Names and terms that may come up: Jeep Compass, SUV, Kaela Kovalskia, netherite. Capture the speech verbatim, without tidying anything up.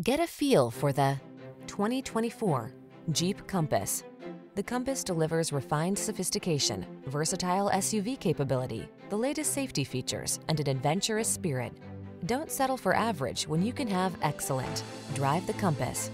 Get a feel for the twenty twenty-four Jeep Compass. The Compass delivers refined sophistication, versatile S U V capability, the latest safety features, and an adventurous spirit. Don't settle for average when you can have excellent. Drive the Compass.